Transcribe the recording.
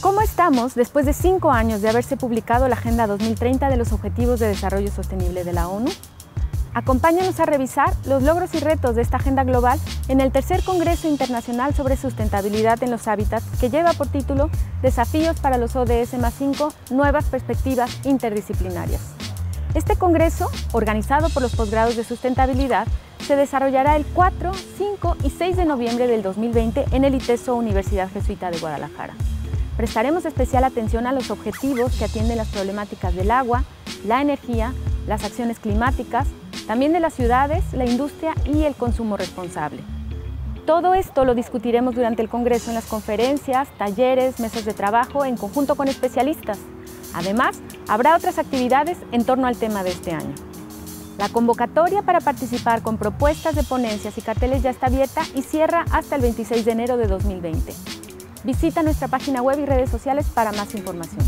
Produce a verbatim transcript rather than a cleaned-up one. ¿Cómo estamos después de cinco años de haberse publicado la Agenda dos mil treinta de los Objetivos de Desarrollo Sostenible de la ONU? Acompáñanos a revisar los logros y retos de esta agenda global en el Tercer Congreso Internacional sobre Sustentabilidad en los Hábitats, que lleva por título Desafíos para los O D S más cinco, Nuevas Perspectivas Interdisciplinarias. Este congreso, organizado por los posgrados de sustentabilidad, se desarrollará el cuatro, cinco y seis de noviembre del dos mil veinte en el ITESO, Universidad Jesuita de Guadalajara. Prestaremos especial atención a los objetivos que atienden las problemáticas del agua, la energía, las acciones climáticas, también de las ciudades, la industria y el consumo responsable. Todo esto lo discutiremos durante el Congreso en las conferencias, talleres, mesas de trabajo, en conjunto con especialistas. Además, habrá otras actividades en torno al tema de este año. La convocatoria para participar con propuestas de ponencias y carteles ya está abierta y cierra hasta el veintiséis de enero de dos mil veinte. Visita nuestra página web y redes sociales para más información.